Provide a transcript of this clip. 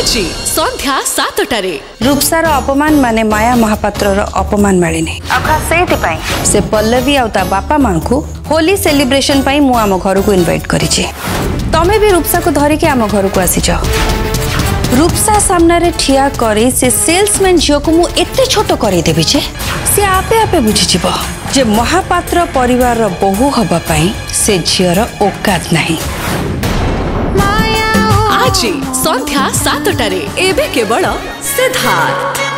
आजी संध्या 7 रूपसार अपमान माने माया महापात्र अपमान मिलने से पल्लवी आउता बापा माँ को होली सेलिब्रेशन पाई मु आम घर को इनवाइट करी छी। तमे भी रूपसा को धरिके आम घर को आसी जाओ। रूपसा सामना रे ठिया करे से सेल्समैन झियो को मु एते छोटो करे देबी जे से आपे आपे बुझी जीवो जे महापात्र परिवार रो बहु हबा पाई से झियो रो औकात नाही। संध्या 7 एबे केवल सिद्धार्थ।